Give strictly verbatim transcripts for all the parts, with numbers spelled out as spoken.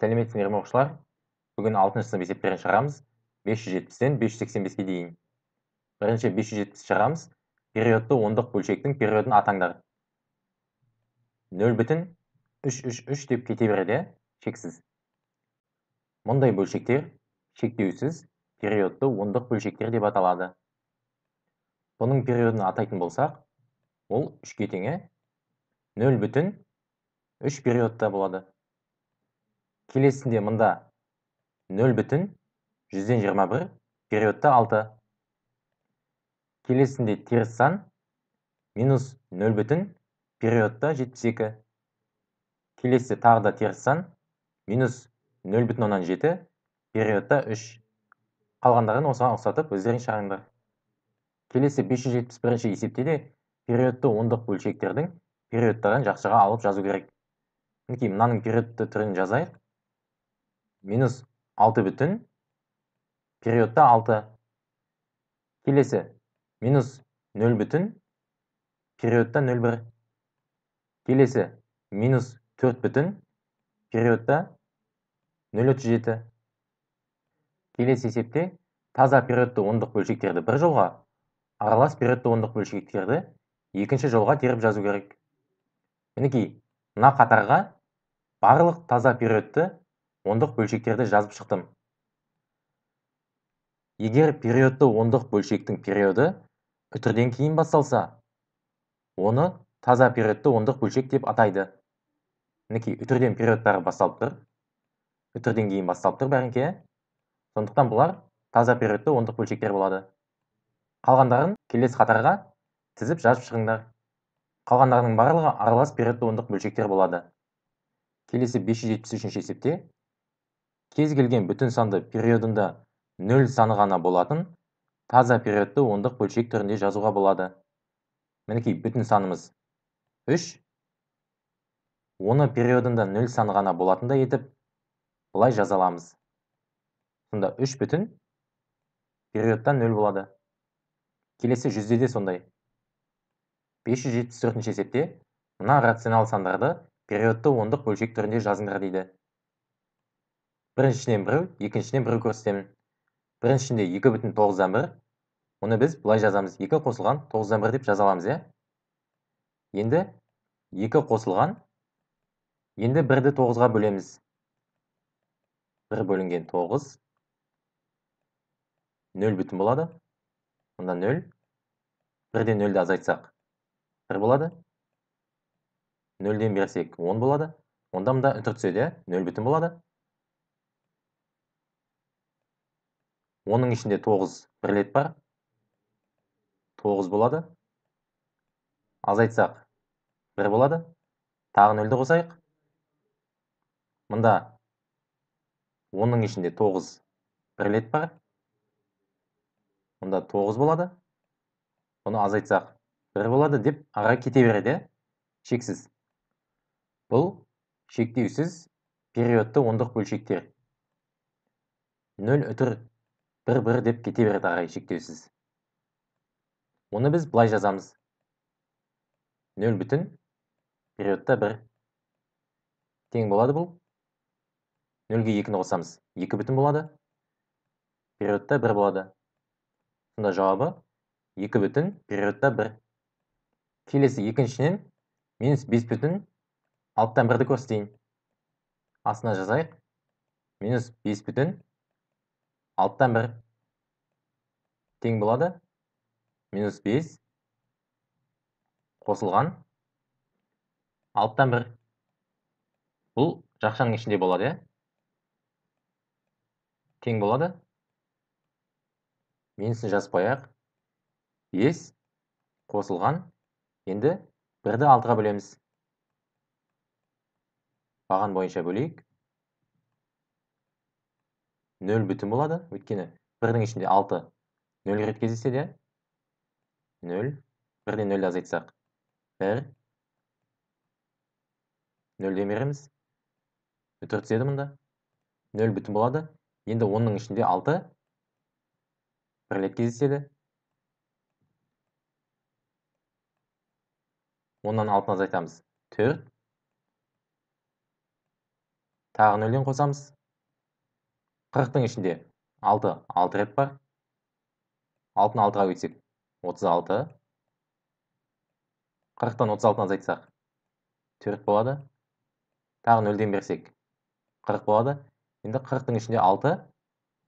Selamünaleyküm arkadaşlar. Bugün altıncı sınıf eseplerini çağıramiz. beş yüz yetmişden beş yüz seksen beş'e deyin. Birinci beş yüz yetmiş'i çağıramiz. Periyodda onluk bölşektin periyodun atanglar. nol üç üç üç dep kete beredi, şeksiz. Bunday bölşekler şekteysiz periyodda onluk bölşekler dep ataladı. Bunun periyodunu ataytın bolsaq, ol üç'e teñe nol üç periyodda boladı. Kelesinde mında nol yüzdön yirmi bir periyodda altı. Kelesinde ters san minus nol periyodda yetmiş iki. Kelesi tağda ters san minus nol yüzdön yedi periyodda üç. Kalgandagın osağan oksatıp özlerin çağırınlar. Kelesi beş yüz yetmiş birinci esepte de periyodda onluk bölşekterdiň periyodtарын jakşıga alıp jazu kerek. Mınaki mınanın periyodda türin jazayık. Minus altı bütün periyodda altı. Kelesi minus nol bütün periyodda nol bir. Kelesi minus dört bütün periyodda nol üç yedi. Kelesi esepte taza periyodda onluk bölşekterdi bir jolga, aralas periyodda onluk bölşekterdi ikinci jolga terip jazu kerek. Mınaki mına katarga barlyk taza periyodda onluk bölşekterdi жазып çıktım. Eger periyodda onluk bölşektin periyodu ötürden keyin basalsa, onu taza periyodda onluk bölşek dep ataydı. Mınaki ötürden periyodtary basalıptır, ötürden keyin basalıptır bäränke. Sondıqtan bular taza periyodda onluk bölşekter bolady. Kalgandagyn kelesi katarga tizip жазып çıkыңlar. Kalgandagynyň barlygy aralas periyodda onluk bölşekter bolady. Kelesi beş yüz yetmiş üçüncü esepte kez kelgen bütün sandı periyodunda nol sanı gana bolatyn taza periyodda onluk bölşek türünde jazuga bolady. Mınaki bütün sanımız üç. Onu periyodunda nol sanı gana bolatynday etip bulay jazalamız. Şunda üç bütün periyoddan nol bolady. Kelesi yüzde de sonday. beş yüz yetmiş dörtüncü esepte mına rasional sandardı periyodda onluk bölşek türünde jazınlar deydi. Birincisinden birew, ikincisinden birew körsetemin. Birincisinden iki бүтін тоғыздан бір. Onu biz bulay jazamız. iki kosulgan toғызdan bir dep jazalamız, ya. Endi iki kosulgan. Endi birdi toғызga bölemiz. bir bölüngen toғыз. nol бүтін bolady. Onda nol. birden nöldi azaytsaq bir bolady. nölden bersek он bolady. Onda mında üntir tüsedi, nol бүтін bolady. Onun içinde toğız birlet bar. toğız bolady. Azaytsaq bir bolady. Tağı nöldi qosayıq. Mında onun içinde toğız birlet bar. Mında toğız bolady. Onu azaytsaq bir bolady dep ara kete beredi, şeksiz. Bul şekteysiz periyodda onluk bölşekter. nol ötür бір бір dep kete beredi arayı şekteysiz. Onu biz bulay jazamız. nol bütün periyodda bir. Teň bolady bul. nölge ikini qosamız. iki bütün bolady. Periyodda bir bolady. Şunda jawabı iki bütün periyodda bir. Kelesi ikincisinden minus beş bütün altıdan birdi körseteyin. Astına jazayıq. Minus beş bütün altıdan bir teň bolady. Minus beş kosulgan altıdan bir. Bul jakşanyň içinde bolady, ya. Teň bolady. Minusini jazyp qoyaq. beş kosulgan. Endi birdi altıga bölemiz. Bagan boyunça böleyik. nol bütün bolady, ötkeni birdiň içinde altı nol ret kesesedi. nol birden nöldi azaytsaq bir. nölden beremiz. Ötür tüsedi mında. nol bütün bolady. Endi onuň içinde altı bir ret kesesedi. ondan altıny azaytamız. dört. Тағы нөлден қосамыз. қырықтың ішінде алты, алты рет бар. алтыны алтыға көтсек отыз алты. қырықтан отыз алтыны азайтсақ төрт болады. Тағы нөлден берсек қырық болады. Енді қырықтың ішінде алты,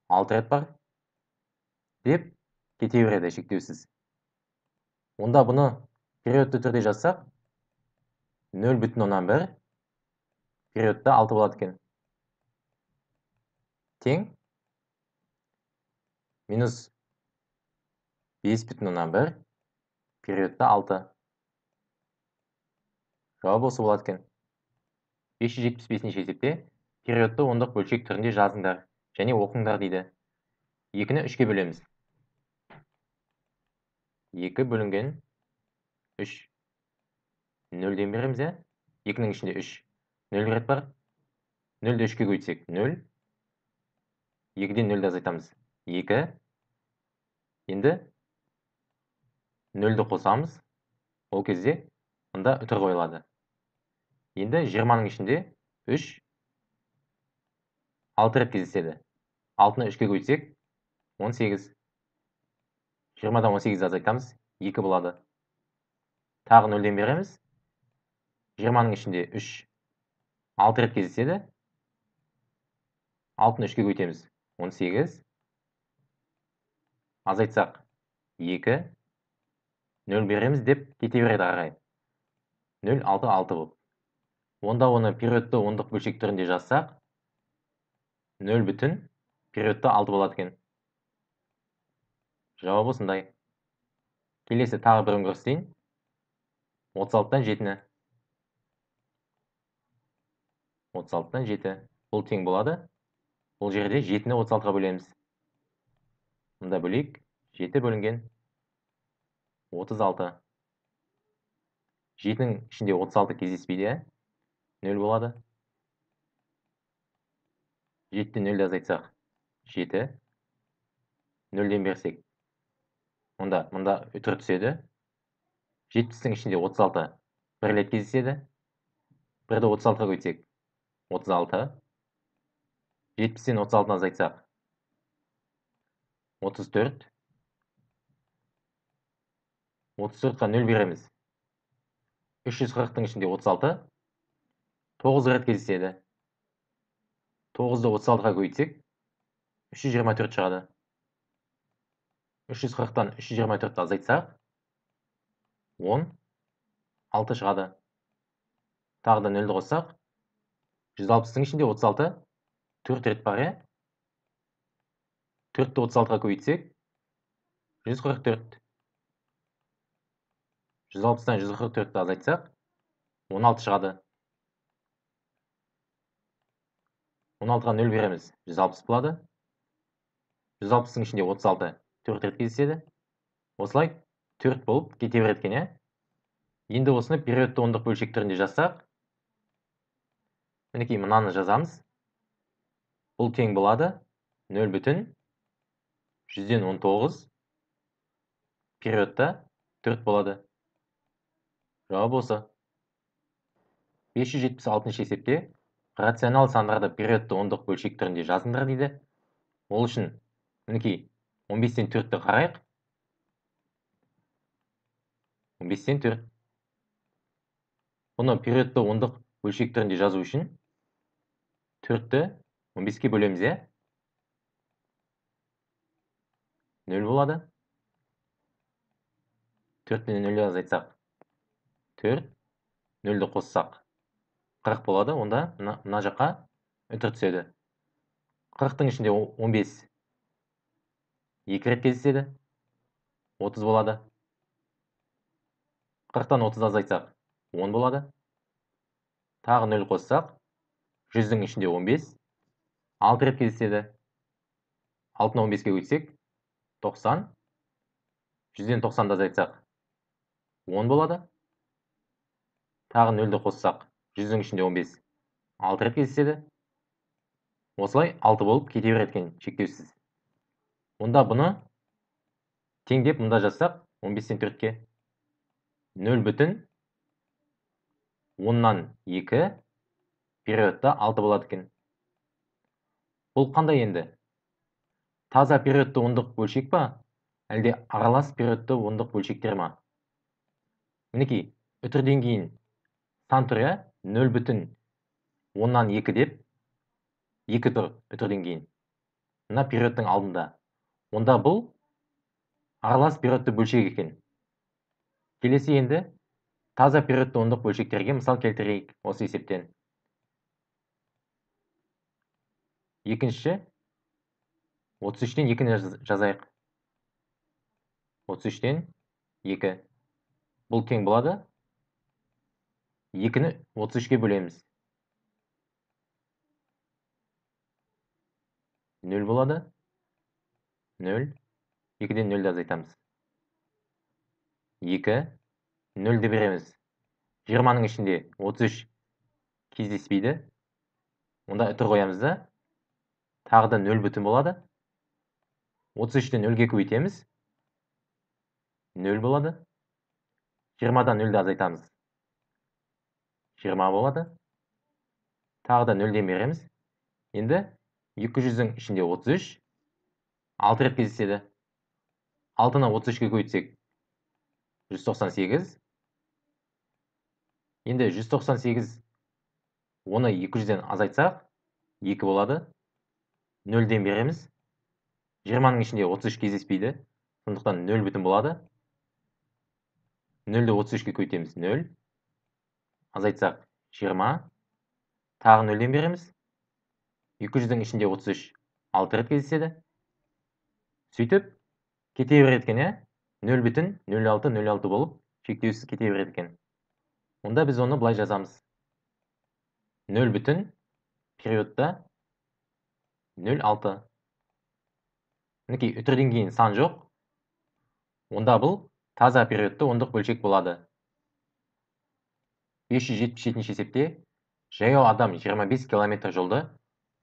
алты рет бар. Деп кете береді шектеусіз. Онда бұны периодты түрде жазсақ нөл бүтін оннан бір периодта алты болады екен. Тең минус бес бүтін оннан бір периодта алты. Жауап осы болады екен. бес жүз жетпіс бесінші есепте периодты ондық бөлшек түрінде жазыңдар және оқыңдар дейді. екіні үшке бөлеміз. екі бөлінген үш. нөлден береміз, ә? екінің ішінде үш. нөл рет бар. нөлді үшке көйтсек нөл. екіден нөлді азайтамыз екі. Енді нөлді қосамыз. Ол кезде онда үтір қойылады. Енді жиырманың ішінде үш. алты рет кездеседі. алтыны үшке көйтсек он сегіз. жиырмадан он сегізді азайтамыз, екі болады. Тағы нөлден береміз. жиырманың ішінде үш, алты рет кездеседі. алтыны үшке көйтеміз, он сегіз. Азайтсақ, екі. нөл береміз деп кете береді ары қарай. нөл, алты, алты болып. Онда оны периодты ондық бөлшек түрінде жазсақ, нөл бүтін периодты алты болады екен. Жауап осындай. Келесі тағы бірін көрсетейін. отыз алтыдан жетіні. отыз алтыдан жеті. Бұл тең болады. Бұл жерде жетіні отыз алтыға бөлеміз. Мұнда бөлейік. жеті бөлінген отыз алты. жетінің ішінде отыз алты кездеспейді. нөл болады. жетіден нөлді азайтсақ жеті. нөлден берсек онда мұнда үтір түседі. жетпістің ішінде отыз алты бір рет кездеседі. бірді отыз алтыға көйтсек отыз алты. жетпістен отыз алтыны азайтсақ отыз төрт. отыз төртке нөл береміз. үш жүз қырықтың ішінде отыз алты. тоғыз рет кездеседі. тоғызды отыз алтыға көйтсек үш жүз жиырма төрт шығады. үш жүз қырықтан үш жүз жиырма төртті азайтсақ, он, алты шығады. Тағы да нөлді қоссақ, жүз алпыстың ішінде отыз алты, төрт рет бар, ә? төртті отыз алтыға көбейтсек, жүз қырық төрт. жүз алпыстан жүз қырық төртті азайтсақ, он алты шығады. он алтыға нөл береміз, жүз алпыс болады. жүз алпыстың ішінде отыз алты. төрт рет кездеседі. Осылай төрт болып кете береді екен, ә? Енді осыны периодты ондық бөлшек түрінде жазсақ, мінекей мынаны жазамыз. Бұл тең болады нөл бүтін жүзден он тоғыз периодта төрт болады. Жауап осы. бес жүз жетпіс алтыншы есепте рационал сандарды периодты ондық бөлшек түрінде жазыңдар дейді. Ол үшін мінекей он бестен төртті қарайық. он бестен төрт. Бұны периодты ондық бөлшек түрінде жазу үшін төртті он беске бөлеміз, ә? нөл болады. төрттен нөлді азайтсақ төрт. нөлді қоссақ қырық болады. Онда мына жаққа үтір түседі. қырықтың ішінде он бес. екі рет кездеседі. отыз болады. қырықтан отыз азайтсақ, он болады. Тағы нөл қоссақ, жүздің ішінде он бес. алты рет кездеседі. алтыны он беске көйтсек, тоқсан. жүзден тоқсанды азайтсақ, он болады. Тағы нөлді қоссақ, жүздің ішінде он бес. алты рет кездеседі. Осылай алты болып кете береді екен шектеусіз. Онда бұны тең деп мұнда жазсақ он бестен төртке нөл бүтін оннан екі периодта алты болады екен. Бұл қандай енді? Таза периодты ондық бөлшек ба? Әлде аралас периодты ондық бөлшектер ма? Мінекей, өтірден кейін сан түрі нөл бүтін оннан екі деп екі түр өтірден кейін. Мына периодтың алдында. Онда бұл аралас периодты бөлшек екен. Келесі енді таза периодты ондық бөлшектерге мысал келтірейік осы есептен. Екінші, отыз үштен екіні жазайық. отыз үштен екі. Бұл тең болады. екіні отыз үшке бөлеміз. нөл болады. нөл. екіден нөлді азайтамыз. екі. нөлді береміз. жиырманың ішінде отыз үш кездеспейді. Онда үтір қоямыз да. Тағы да нөл бүтін болады. отыз үштен нөлге көбейтеміз. нөл болады. жиырмадан нөлді азайтамыз. жиырма болады. Тағы да нөлден береміз. Енді екі жүздің ішінде отыз үш. алты рет кездеседі. алтыны отыз үшке көбейтсек жүз тоқсан сегіз. Енді жүз тоқсан сегіз оны екі жүзден азайтсақ екі болады. нөлден береміз. жиырманың ішінде отыз үш кездеспейді. Сондықтан нөл бүтін болады. нөлді отыз үшке көбейтеміз. нөл. Азайтсақ жиырма. Тағы нөлден береміз. екі жүздің ішінде отыз үш. алты рет кездеседі. Сөйтіп кете береткен, ә? нөл бүтін нөл алты нөл алты болып шектеусіз кете береткен. Онда біз оны былай жазамыз. нөл бүтін периодта нөл алты. Мінекей, үтірден кейін сан жоқ. Онда бұл таза периодты ондық бөлшек болады. бес жүз жетпіс жетінші есепте жаяу адам жиырма бес километр жолды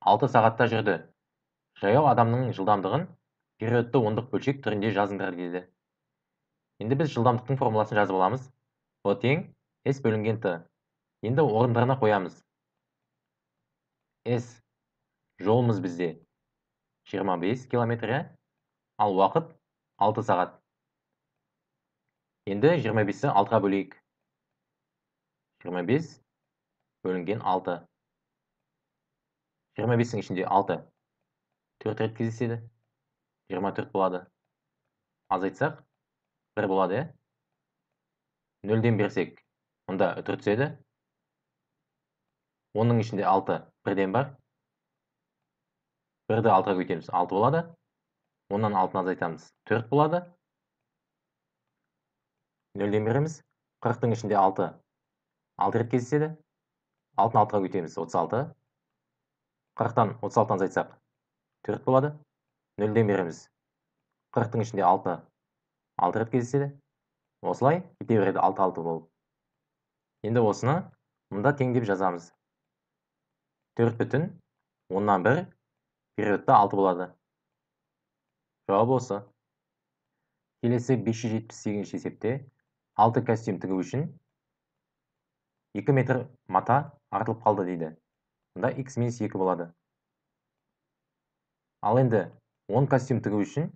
алты сағатта жүрді. Жаяу адамның жылдамдығын периодты ондық бөлшек түрінде жазыңдар деді. Енді біз жылдамдықтың формуласын жазып аламыз. О тең S бөлінген Т. Енді орындарына қоямыз. S жолымыз бізде жиырма бес километрі, ал уақыт алты сағат. Енді жиырма бесті алтыға бөлейік. жиырма бес бөлінген алты. жиырма бестің ішінде алты. төрт рет кездеседі. жиырма төрт болады. Азайтсақ бір болады. нөлден берсек, онда үтір түседі. оның ішінде алты бірден бар. бірді алтыға көбейтеміз. алты болады. оннан алтыны азайтамыз. төрт болады. нөлден береміз. қырықтың ішінде алты. алты рет кездеседі. алтыны алтыға көбейтеміз. отыз алты. қырықтан отыз алтыны азайтсақ. төрт болады. нөлден береміз. қырықтың ішінде алты. алты рет кездеседі. Осылай кете береді алты алты болып. Енді осыны мұнда теңдеп жазамыз. төрт бүтін оннан бір периодта алты болады. Жауап осы. Келесі бес жүз жетпіс сегізінші есепте алты костюм тігу үшін екі метр мата артылып қалды дейді. Мұнда х минус екі болады. Ал енді он костюм тігу үшін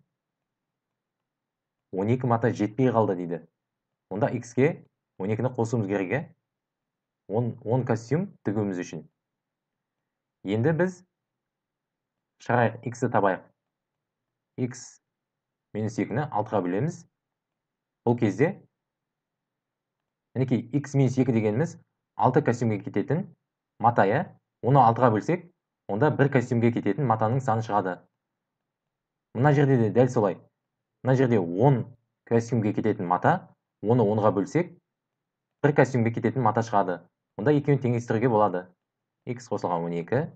он екі мата жетпей қалды дейді. Онда х-ке он екіні қосуымыз керек, ә? он костюм тігуіміз үшін. Енді біз шығарайық, x-ті табайық. х минус екіні алтыға бөлеміз. Бұл кезде мінекей х минус екі дегеніміз алты костюмге кететін матая. Оны алтыға бөлсек, онда бір костюмге кететін матаның саны шығады. Мына жерде де дәл солай. Мына жерде он костюмге кететін мата, оны онға бөлсек, бір костюмге кететін мата шығады. Онда екеуін теңестіруге болады. X қосылған он екі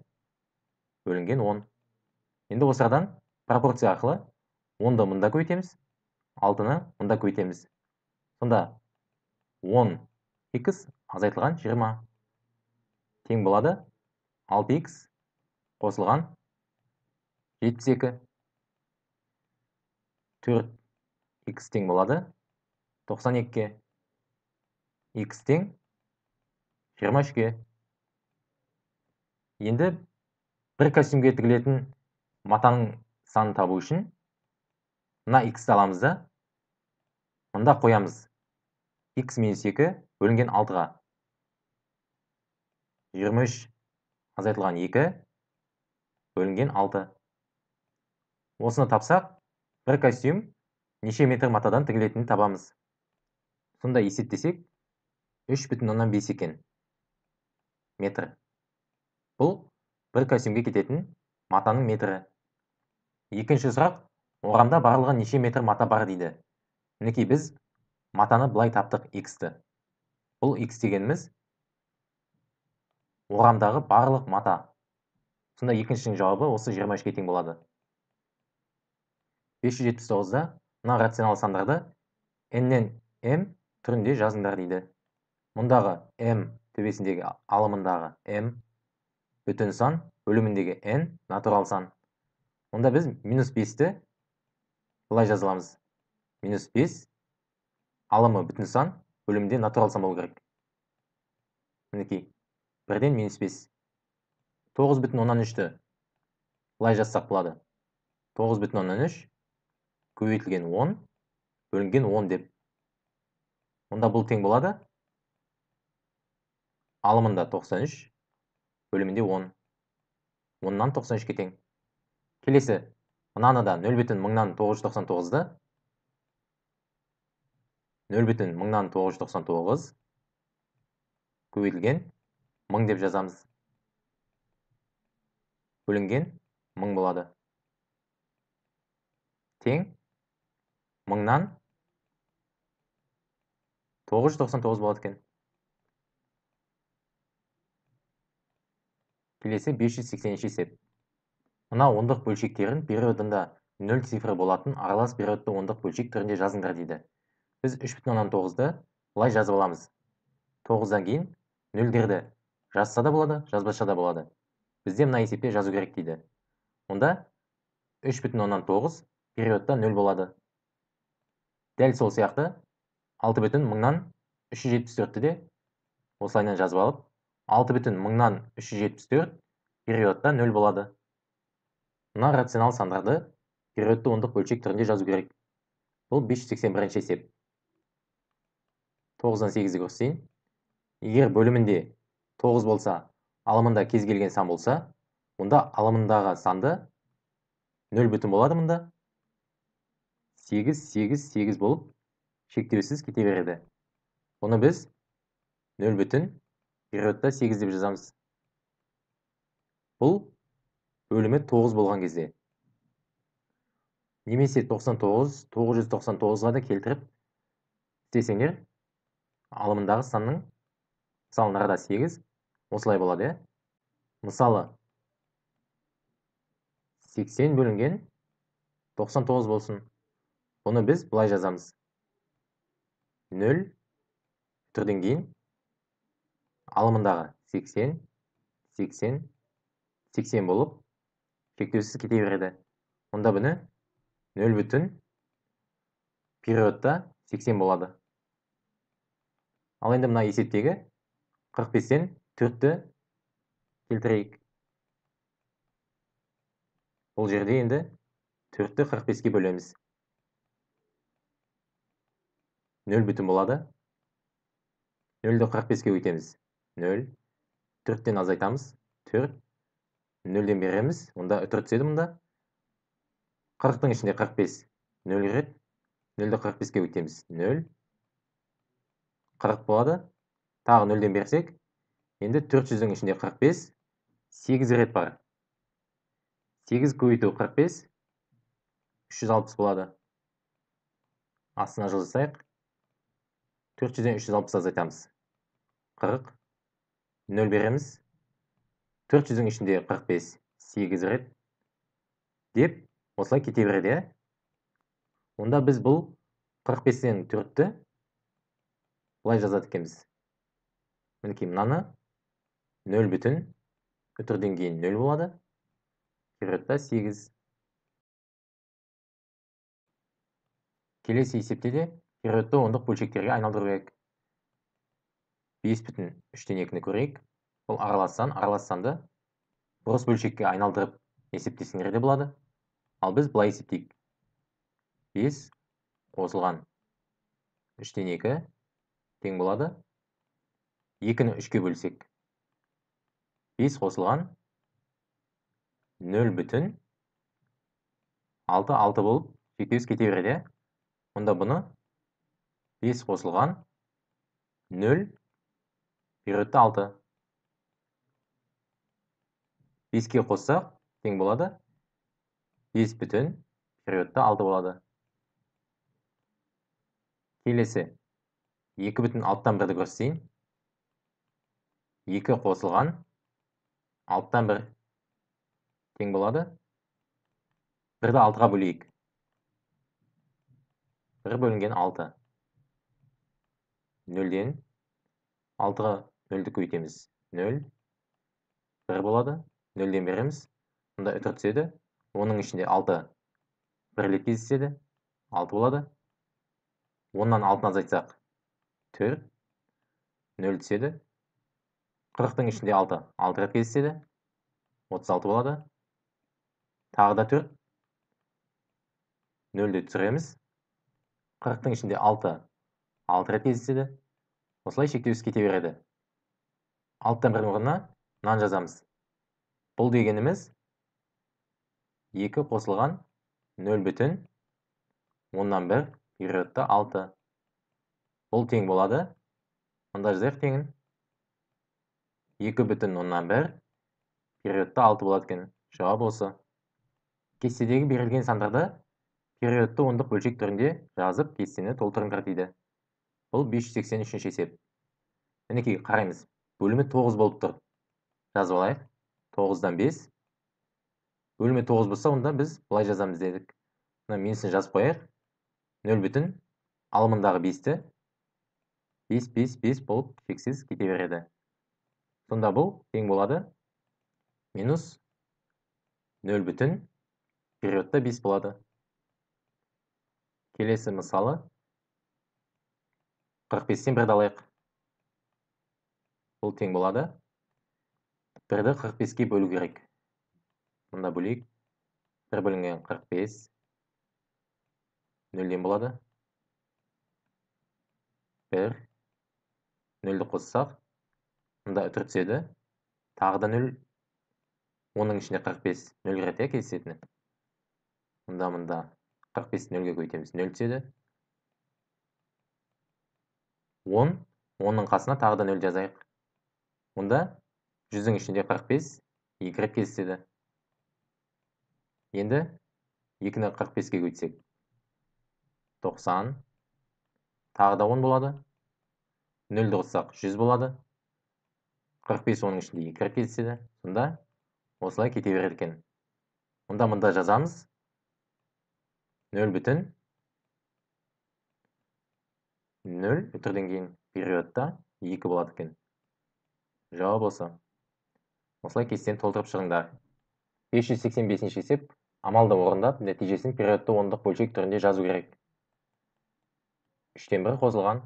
бөлінген он. Енді осыдан пропорция арқылы онды мұнда көйтеміз, алтыны мұнда көйтеміз. Сонда он икс азайтылған жиырма. Тең болады алты икс қосылған жетпіс екі. төрт икс тең болады тоқсан екіге. Х тең жиырма үшке. Енді bir kostyumga tikiladigan matoning sonini topish uchun mana x'ni alamiz da bunda qo'yamiz. x minus iki bölingan altıga yirmi üç azaltilgan iki bölingan altı. Osini tapsaq bir kostyum neçe metr matadan tikiletini tabamız. Sonda esetlesek üç nokta beş ekan metr. Bu bir kostyumga ketadigan mataning metri. İkinci so'roq, o'ramda barliqi neçe metr mata bar deydi. Neki biz matani bulay tapdıq x'ni. Bu x degenimiz o'ramdagi barliq mata. Sonda ikincinin cevabı osu yirmi üç'e teng bo'ladi. beş yüz yetmiş dokuz'da muna rasional sandarda n'den m türünde yazınlar deydi. Mundağı m tübesindeki alımındağı m bütün san bölümündeki n natural san. Onda biz minus beş'te bulay yazılamız. Minus beş alımı bütün san bölümünde natural san bolu gerek. Şimdiki birden minus beş. dokuz bütün ondan üç'te bulay yazsak buladı. dokuz bütün ondan üç көбейтілген он бөлінген он деп. Onda бұл тең болады. Алымында doksan üç, бөлімінде on. on'dan doksan üç'ке тең. Келесі, мынаны да nol бүтін ming'dan to'qqiz yuz to'qson to'qqiz-ды. nol бүтін ming'dan to'qqiz yuz to'qson to'qqiz көбейтілген ming деп жазамыз. Бөлінген ming болады. Тең ming'dan to'qqiz yuz to'qson to'qqiz bo'ladi ekan. Kelesi beş yüz seksen üç esep. Mana o'n'lik bölşeklerin periodında nol sifir bo'ladigan aralas periodda o'n'lik bölşek türünde yazinglar deydi. Biz üç nokta to'qqiz bulay yazib olamiz. to'qqiz dan keyin nol'lerdi yazsa da bo'ladi, yazmasa da bo'ladi. Bizde mana esepte yazuv kerak deydi. Onda üç nokta to'qqiz periodda nol bo'ladi. Дәл сол сияқты алты бүтін ming'dan uch yuz yetmish to'rt де осылайынан жазып алып, алты бүтін ming'dan uch yuz yetmish to'rt периодта nol болады. Мына рационал сандарды периодты ондық бөлшек түрінде жазу керек. Бұл beş yüz seksen bir есеп. to'qqiz dan sekiz'ді көрсетейін. Егер бөлімінде to'qqiz болса, алымында кез келген сан болса, онда алымындағы санды nol бүтін болады мында. sekiz, sekiz, sekiz болып, шектеусіз кете береді. Оны біз nol бүтін ming'dan sekiz деп жазамыз. Бұл бөлімі to'qqiz болған кезде. Немесе to'qson to'qqiz, to'qqiz yuz to'qson to'qqiz-ға да келтіріп, істесеңдер, алымындағы санның мысалынарда sekiz, осылай болады. Мысалы, seksen бөлінген to'qson to'qqiz болсын. Onu biz bulay yazamız. nol türden keyin alımındağı seksen, seksen, seksen болып шектеусіз кете береді. Onda бұны nol бүтін периодта seksen болады. Ал енді мына есептегі qirq beş'тен to'rt'ті келтірейік. Бұл жерде енді to'rt'ті qirq beş'ке бөлеміз. nol bütün болады. nol'ді qirq beş'ке өйтеміз. nol. to'rt'тен азайтамыз. to'rt. nol'ден береміз. Онда үтір түседі мұнда. qirq'тың ішінде qirq beş. nol рет. nol'ді qirq beş'ке өйтеміз. nol. qirq болады. Тағы nol'ден берсек. Енді to'rt yuz'дің ішінде qirq beş. sekiz рет бар. sekiz көбейту qirq beş. üç yüz altmış болады. Астына жылысайық. to'rt yuz'dan üç yüz altmış'a azaltamiz. qirq. nol beremiz. to'rt yuz'un içinde qirq beş. sekiz ret. Dep. Osla kete beredi. Onda biz bu qirq beş'ten to'rt'ti. Bulay jazat ekanmiz. Mineki mınanı. nol bütün. Ötürden keyin nol bo'ladi. Periodda sekiz. Kelesi esepte de periodta o'n'lik bölşeklerge aynalandırı gerek. beş бүтін uch'ten ikki'ni көрейік. Бұл аралас сан, аралас санды Орыс бөлшекке айналдырып есептесеңдер де болады. Ал біз былай есептейік. бес қосылған үштен екі тең болады. екіні үшке бөлсек. бес қосылған нөл бүтін алты алты болып шектеуіз кете береді. Онда бұны бес қосылған нөл бұйрытты алты. беске қоссақ тең болады. бес бүтін периодта алты болады. Келесі екі бүтін алтыдан бірді көрсетейін. екі қосылған алтыдан бір тең болады. бірді алтыға бөлейік. бір бөлінген алты. нөлден алтыға нөлді көйтеміз. нөл бір болады. нөлден береміз. Мұнда үтір түседі. Оның ішінде алты бірлік кездеседі. алты болады. оннан алтыны азайтсақ төрт. нөл түседі. қырықтың ішінде алты. алты рет кездеседі. отыз алты болады. Тағы да төрт. нөлді түсіреміз. қырықтың ішінде алты. алты рет кездеседі. Осылай шектеусіз кете береді. алтыдан бірдің орнына нан жазамыз. Бұл дегеніміз екі қосылған нөл бүтін оннан бір бұйрытты алты. Бұл тең болады. Онда жазайық теңін. екі бүтін оннан бір бұйрытты алты болады екен. Жауап осы. Кестедегі берілген сандарды бұйрытты ондық бөлшек түрінде жазып кестені толтырыңдар дейді. Бұл бес жүз сексен үшінші есеп. Мінекей қараймыз. Бөлімі тоғыз болып тұр. Жазып алайық. тоғыздан бес. Бөлімі тоғыз болса, онда біз былай жазамыз дедік. Менісін жазып қояйық. нөл бүтін алымындағы бесті бес бес бес болып шексіз кете береді. Сонда бұл тең болады. Минус нөл бүтін периодта бес болады. Келесі мысалы қырық бестен бірді алайық. Бұл тең болады. бірді қырық беске бөлу керек. Мұнда бөлейік. бір бөлінген қырық бес. нөлден болады. бір. нөлді қоссақ. Мұнда үтір түседі. Тағы да нөл. оның ішінде қырық бес. нөл рет кездесетіні. Мұнда мұнда қырық бесті нөлге көйтеміз. нөл түседі. он. онның қасына тағы да нөл жазайық. Мұнда жүздің ішінде қырық бес, екі рет кездеседі. Енді екіні қырық беске көтсек. тоқсан, тағы да он болады. нөлді қоссақ жүз болады. қырық бес оның ішінде екі рет кездеседі. Сонда осылай кете береді екен. Онда мұнда жазамыз. нөл бүтін. нөл үтірден кейін периодта екі болады екен. Жауап осы. Осылай кестені толтырып шығыңдар. бес жүз сексен бесінші есеп. Амалды орындап, нәтижесін периодты ондық бөлшек түрінде жазу керек. үштен бір қосылған.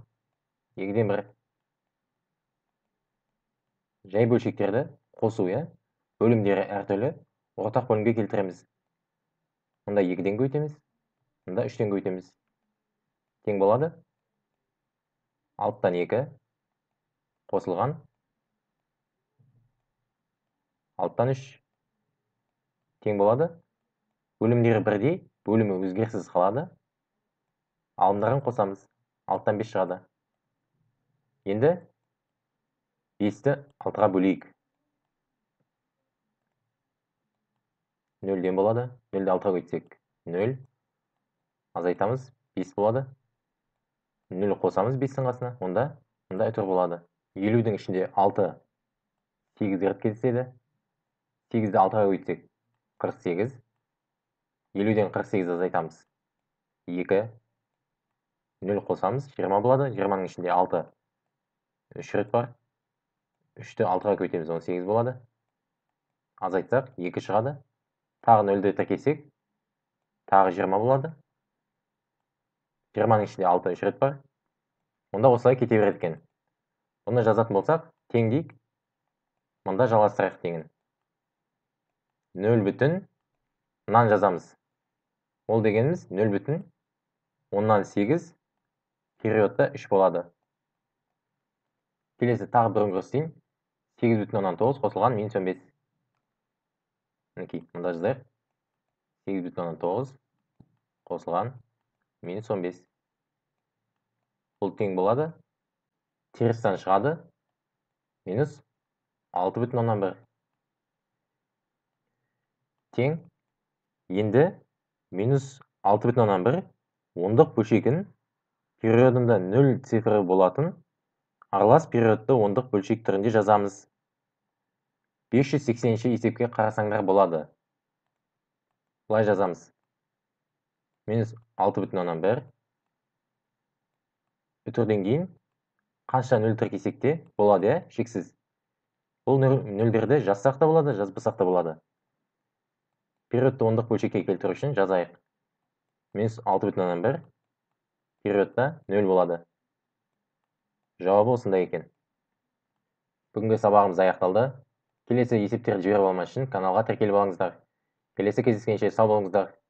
екіден бір. Жай бөлшектерді қосу, е? Бөлімдері әртүрлі ортақ бөлімге келтіреміз. Мұнда екіден көйтеміз. Мұнда үштен көйтеміз. Тең болады. алтыдан екі қосылған. алтыдан үш тең болады. Бөлімдері бірдей, бөлімі өзгерсіз қалады. Алымдарын қосамыз. алтыдан бес шығады. Енді бесті алтыға бөлейік. нөлден болады. нөлді алтыға көйтсек. нөл. Азайтамыз. бес болады. нөл қосамыз бестің қасына. Онда, онда үтір болады. елудің ішінде алты, сегіз рет кездеседі. сегізді алтыға көйтсек қырық сегіз. елуден қырық сегіз азайтамыз. екі. нөл қосамыз жиырма болады. жиырманың ішінде алты. үш рет бар. үшті алтыға көйтеміз он сегіз болады. Азайтсақ екі шығады. Тағы нөлді тіркесек тағы жиырма болады. жиырманың ішінде алты үш рет бар. Онда осылай кете береді екен. Оны жазатын болсақ тең дейік. Мұнда жалғастырайық теңін. nol bütün nan yazamız. Ol degenimiz nol bütün ondan sekiz periodda iş boladı. Kelesi tağ birin göstereyim. sekiz bütün ondan dokuz kosulgan minus on beş. Okey, bunda yazayır. sekiz bütün ondan dokuz kosulgan minus on beş. Бұл тең болады. Терістен шығады. Минус алты бүтін оннан бір. Тең. Енді минус алты бүтін оннан бір. Ондық бөлшегін периодында нөл цифры болатын аралас периодты ондық бөлшек түрінде жазамыз. бес жүз сексенінші есепке қарасаңдар болады. Былай жазамыз. Минус алты бүтін оннан бір. Бүтірден кейін қанша нөл тіркесек те болады, ә? Шексіз. Бұл нөлдерді жазсақ та болады, жазбасақ та болады. Периодты ондық бөлшекке келтіру үшін жазайық. Минус алты бүтін оннан бір периодта нөл болады. Жауабы осында екен. Бүгінгі сабағымыз аяқталды. Келесі есептерді жіберіп алмас үшін каналға тіркеліп алыңыздар. Келесі кездескенше сау болыңыздар.